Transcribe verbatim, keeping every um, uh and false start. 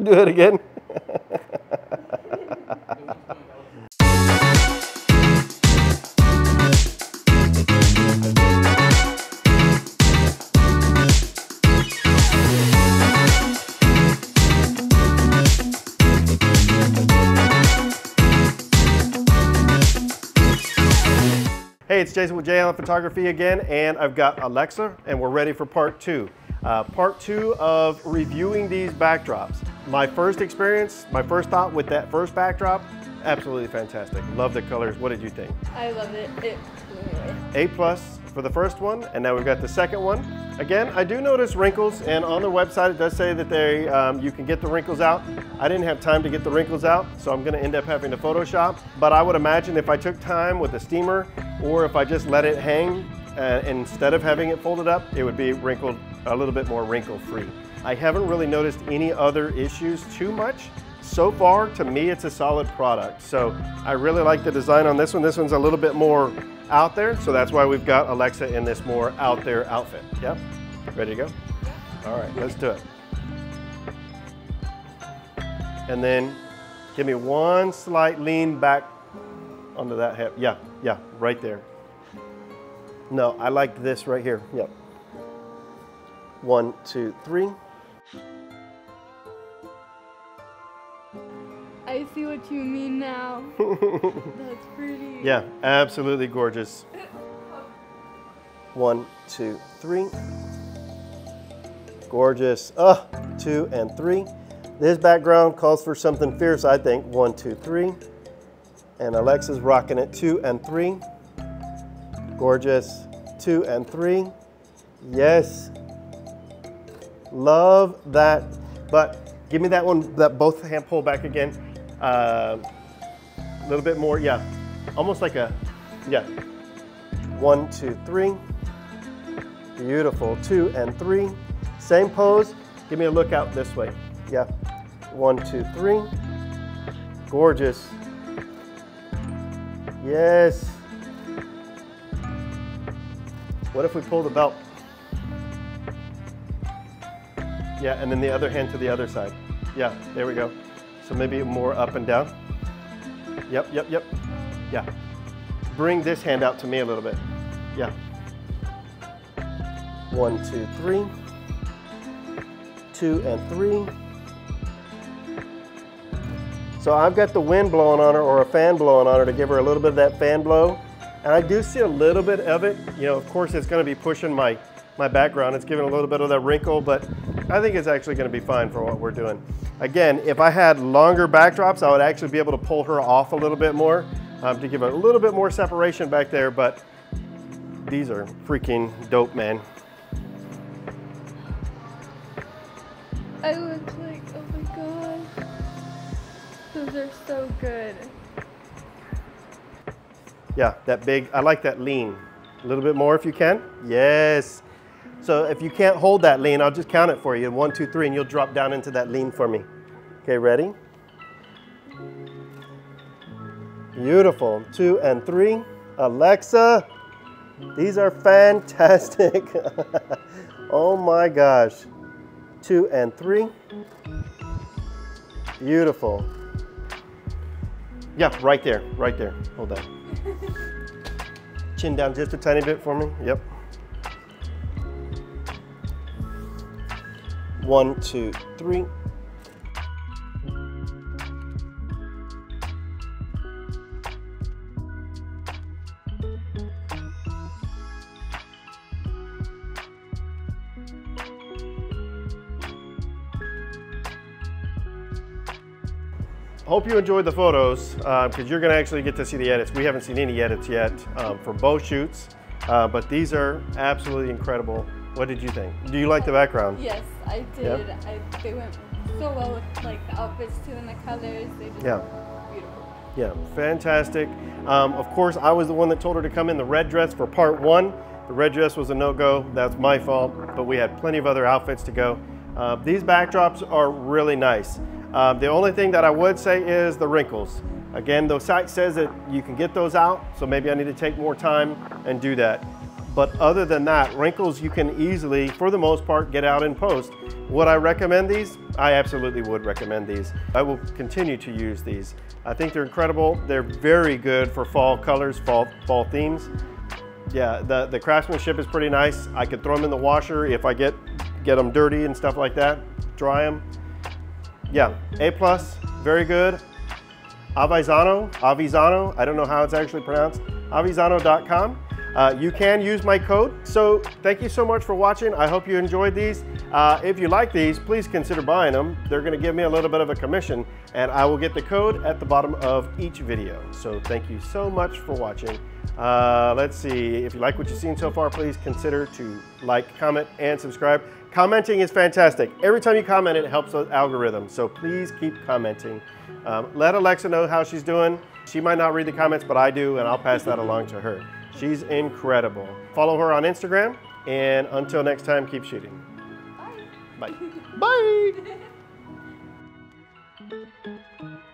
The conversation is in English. Do it again. Hey, it's Jason with J Allen Photography again, and I've got Alexa, and we're ready for part two. Uh, part two of reviewing these backdrops. My first experience, my first thought with that first backdrop, absolutely fantastic. Love the colors. What did you think? I love it. It A plus for the first one, and now we've got the second one. Again, I do notice wrinkles, and on the website it does say that they um, you can get the wrinkles out. I didn't have time to get the wrinkles out, so I'm gonna end up having to Photoshop. But I would imagine if I took time with a steamer, or if I just let it hang, uh, instead of having it folded up, it would be wrinkled, a little bit more wrinkle-free. I haven't really noticed any other issues too much. So far, to me, it's a solid product. So I really like the design on this one. This one's a little bit more out there, so that's why we've got Alexa in this more out there outfit. Yep, ready to go? All right, let's do it. And then give me one slight lean back onto that hip. Yeah, yeah, right there. No, I like this right here. Yep. One, two, three. I see what you mean now. That's pretty. Yeah, absolutely gorgeous. One, two, three. Gorgeous. Uh, two and three. This background calls for something fierce, I think. One, two, three. And Alexa's rocking it. Two and three. Gorgeous. Two and three. Yes. Love that. But give me that one, that both hand pull back again. A uh, little bit more, yeah. Almost like a, yeah. One, two, three. Beautiful. Two and three. Same pose. Give me a look out this way. Yeah. One, two, three. Gorgeous. Yes. What if we pull the belt? Yeah, and then the other hand to the other side. Yeah, there we go. So maybe more up and down. Yep, yep, yep. Yeah. Bring this hand out to me a little bit. Yeah. One, two, three. Two and three. So I've got the wind blowing on her, or a fan blowing on her, to give her a little bit of that fan blow. And I do see a little bit of it. You know, of course, it's going to be pushing my, my background. It's giving a little bit of that wrinkle, but I think it's actually going to be fine for what we're doing. Again, if I had longer backdrops, I would actually be able to pull her off a little bit more um, to give a little bit more separation back there, but these are freaking dope, man. I was like, oh my gosh, those are so good. Yeah, that big, I like that lean. A little bit more if you can. Yes. So if you can't hold that lean, I'll just count it for you. One, two, three, and you'll drop down into that lean for me. Okay, ready? Beautiful. Two and three. Alexa, these are fantastic. Oh my gosh. Two and three. Beautiful. Yeah, right there, right there. Hold that. Chin down just a tiny bit for me. Yep. One, two, three. Hope you enjoyed the photos, because uh, you're going to actually get to see the edits. We haven't seen any edits yet um, for both shoots, uh, but these are absolutely incredible. What did you think? Do you like the background? Yes, I did. Yeah. I, they went so well with like the outfits too, and the colors. They just yeah. were beautiful. Yeah, fantastic. Um, of course, I was the one that told her to come in the red dress for part one. The red dress was a no-go. That's my fault, but we had plenty of other outfits to go. Uh, these backdrops are really nice. Um, the only thing that I would say is the wrinkles. Again, the site says that you can get those out, so maybe I need to take more time and do that. But other than that, wrinkles you can easily, for the most part, get out in post. Would I recommend these? I absolutely would recommend these. I will continue to use these. I think they're incredible. They're very good for fall colors, fall, fall themes. Yeah, the, the craftsmanship is pretty nice. I could throw them in the washer if I get, get them dirty and stuff like that, dry them. Yeah, A plus, very good. Avezano, Avezano, I don't know how it's actually pronounced, avezano dot com. Uh, you can use my code. So thank you so much for watching. I hope you enjoyed these. Uh, if you like these, please consider buying them. They're gonna give me a little bit of a commission, and I will get the code at the bottom of each video. So thank you so much for watching. Uh, let's see, if you like what you've seen so far, please consider to like, comment, and subscribe. Commenting is fantastic. Every time you comment, it helps the algorithm. So please keep commenting. Um, let Alexa know how she's doing. She might not read the comments, but I do, and I'll pass that along to her. She's incredible. Follow her on Instagram, and until next time, keep shooting. Bye. Bye. Bye.